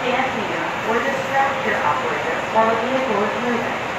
Stand here for the structure operator while the vehicle is moving.